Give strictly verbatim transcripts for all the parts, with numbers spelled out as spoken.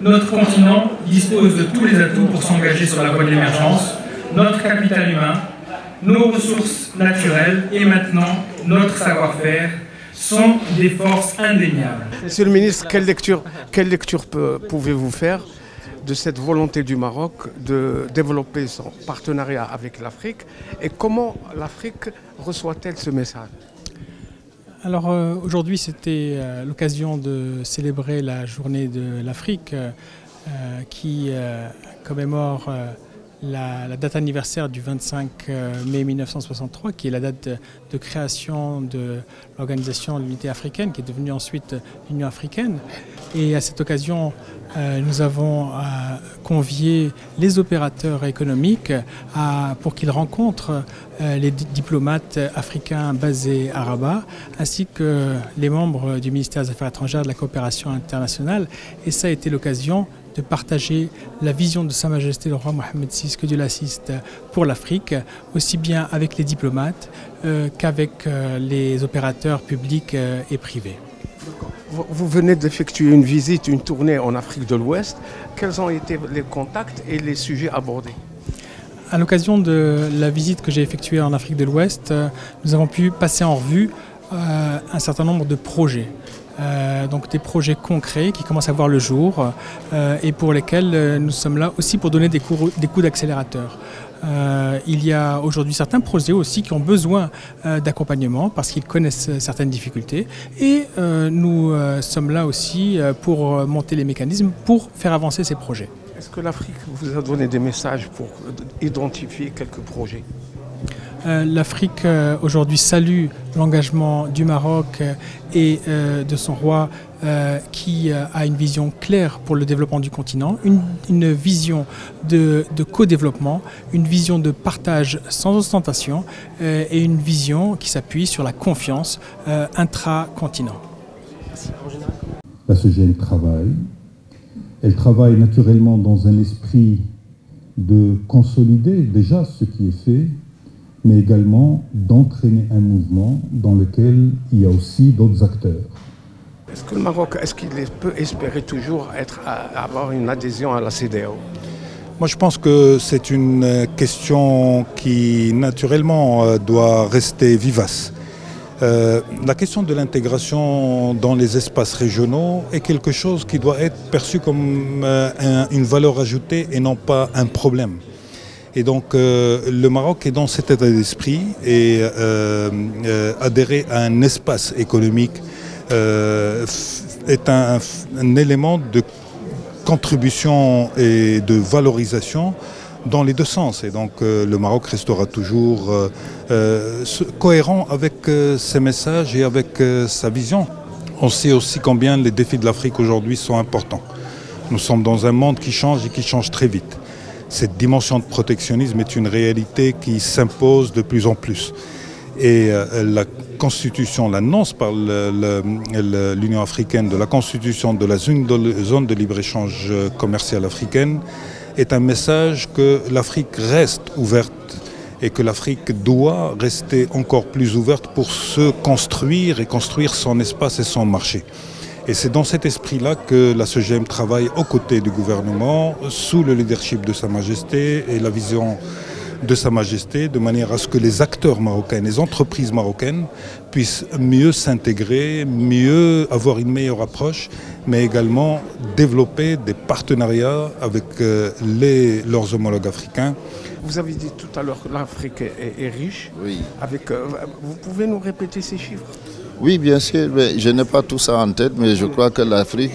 notre continent dispose de tous les atouts pour s'engager sur la voie de l'émergence, notre capital humain, nos ressources naturelles et maintenant notre savoir-faire sont des forces indéniables. Monsieur le ministre, quelle lecture, quelle lecture pouvez-vous faire de cette volonté du Maroc de développer son partenariat avec l'Afrique et comment l'Afrique reçoit-elle ce message? Alors euh, aujourd'hui c'était euh, l'occasion de célébrer la journée de l'Afrique euh, qui euh, commémore euh, la, la date anniversaire du vingt-cinq mai mille neuf cent soixante-trois qui est la date de, de création de l'organisation de l'unité africaine qui est devenue ensuite l'Union africaine. Et à cette occasion euh, nous avons euh, convié les opérateurs économiques à, pour qu'ils rencontrent les diplomates africains basés à Rabat, ainsi que les membres du ministère des Affaires étrangères de la coopération internationale. Et ça a été l'occasion de partager la vision de Sa Majesté le roi Mohammed six, que Dieu l'assiste, pour l'Afrique, aussi bien avec les diplomates euh, qu'avec euh, les opérateurs publics euh, et privés. Vous venez d'effectuer une visite, une tournée en Afrique de l'Ouest. Quels ont été les contacts et les sujets abordés ? À l'occasion de la visite que j'ai effectuée en Afrique de l'Ouest, nous avons pu passer en revue euh, un certain nombre de projets. Euh, donc des projets concrets qui commencent à voir le jour euh, et pour lesquels nous sommes là aussi pour donner des, cours, des coups d'accélérateur. Euh, il y a aujourd'hui certains projets aussi qui ont besoin euh, d'accompagnement parce qu'ils connaissent certaines difficultés et euh, nous euh, sommes là aussi euh, pour monter les mécanismes pour faire avancer ces projets. Est-ce que l'Afrique vous a donné des messages pour identifier quelques projets ? euh, L'Afrique euh, aujourd'hui salue l'engagement du Maroc euh, et euh, de son roi euh, qui euh, a une vision claire pour le développement du continent, une, une vision de, de co-développement, une vision de partage sans ostentation euh, et une vision qui s'appuie sur la confiance euh, intra-continent. La C G E M travaille. Elle travaille naturellement dans un esprit de consolider déjà ce qui est fait, mais également d'entraîner un mouvement dans lequel il y a aussi d'autres acteurs. Est-ce que le Maroc, est-ce qu'il peut espérer toujours être, avoir une adhésion à la CEDEAO ? Moi, je pense que c'est une question qui, naturellement, doit rester vivace. Euh, la question de l'intégration dans les espaces régionaux est quelque chose qui doit être perçu comme euh, un, une valeur ajoutée et non pas un problème. Et donc euh, le Maroc est dans cet état d'esprit et euh, euh, adhérer à un espace économique euh, est un, un élément de contribution et de valorisation dans les deux sens. Et donc euh, le Maroc restera toujours euh, euh, cohérent avec euh, ses messages et avec euh, sa vision. On sait aussi combien les défis de l'Afrique aujourd'hui sont importants. Nous sommes dans un monde qui change et qui change très vite. Cette dimension de protectionnisme est une réalité qui s'impose de plus en plus. Et euh, la Constitution, l'annonce par l'Union africaine de la Constitution de la zone de libre-échange commerciale africaine est un message que l'Afrique reste ouverte et que l'Afrique doit rester encore plus ouverte pour se construire et construire son espace et son marché. Et c'est dans cet esprit-là que la C G E M travaille aux côtés du gouvernement, sous le leadership de Sa Majesté et la vision de Sa Majesté, de manière à ce que les acteurs marocains, les entreprises marocaines puissent mieux s'intégrer, mieux avoir une meilleure approche, mais également développer des partenariats avec les, leurs homologues africains. Vous avez dit tout à l'heure que l'Afrique est, est riche. Oui. Avec, vous pouvez nous répéter ces chiffres? Oui, bien sûr. Mais je n'ai pas tout ça en tête, mais je crois que l'Afrique,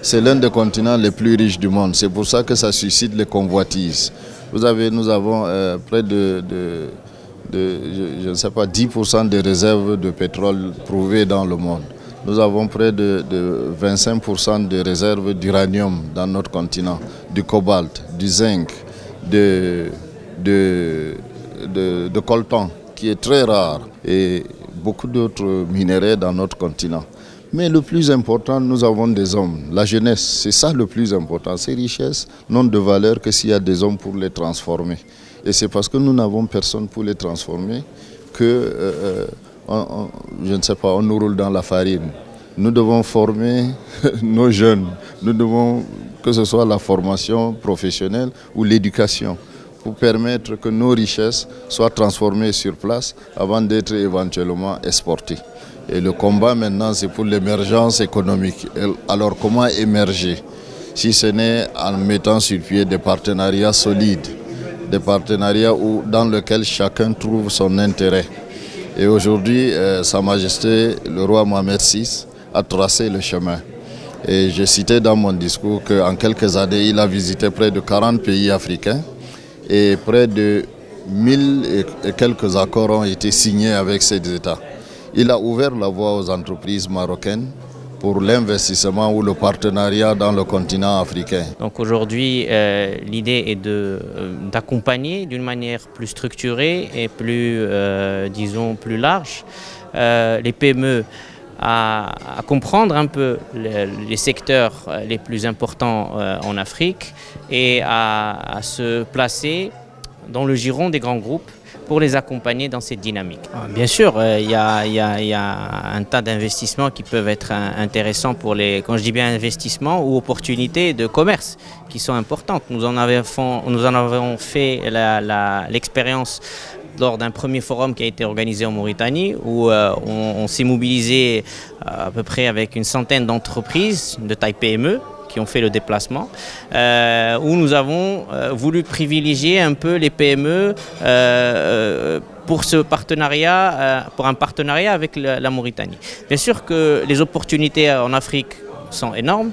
c'est l'un des continents les plus riches du monde. C'est pour ça que ça suscite les convoitises. Vous avez, nous avons euh, près de, de, de je, je ne sais pas, dix pour cent des réserves de pétrole prouvées dans le monde. Nous avons près de, de vingt-cinq pour cent des réserves d'uranium dans notre continent, du cobalt, du zinc, de, de, de, de coltan, qui est très rare, et beaucoup d'autres minéraux dans notre continent. Mais le plus important, nous avons des hommes, la jeunesse, c'est ça le plus important. Ces richesses n'ont de valeur que s'il y a des hommes pour les transformer. Et c'est parce que nous n'avons personne pour les transformer que, euh, on, on, je ne sais pas, on nous roule dans la farine. nous devons former nos jeunes. Nous devons, que ce soit la formation professionnelle ou l'éducation, pour permettre que nos richesses soient transformées sur place avant d'être éventuellement exportées. Et le combat maintenant, c'est pour l'émergence économique. Alors comment émerger? Si ce n'est en mettant sur pied des partenariats solides, des partenariats où, dans lesquels chacun trouve son intérêt. Et aujourd'hui, euh, Sa Majesté le roi Mohammed six a tracé le chemin. Et j'ai cité dans mon discours qu'en quelques années, il a visité près de quarante pays africains et près de mille et quelques accords ont été signés avec ces États. Il a ouvert la voie aux entreprises marocaines pour l'investissement ou le partenariat dans le continent africain. Donc aujourd'hui, euh, l'idée est de euh, d'accompagner d'une manière plus structurée et plus, euh, disons, plus large euh, les P M E à, à comprendre un peu les, les secteurs les plus importants euh, en Afrique et à, à se placer dans le giron des grands groupes pour les accompagner dans cette dynamique. Bien sûr, il y a, il y a, il y a un tas d'investissements qui peuvent être intéressants pour les, quand je dis bien investissements ou opportunités de commerce qui sont importantes. Nous en avons, nous en avons fait l'expérience lors d'un premier forum qui a été organisé en Mauritanie où euh, on, on s'est mobilisé à peu près avec une centaine d'entreprises de taille P M E qui ont fait le déplacement, euh, où nous avons euh, voulu privilégier un peu les P M E euh, pour, ce partenariat, euh, pour un partenariat avec la, la Mauritanie. Bien sûr que les opportunités en Afrique sont énormes,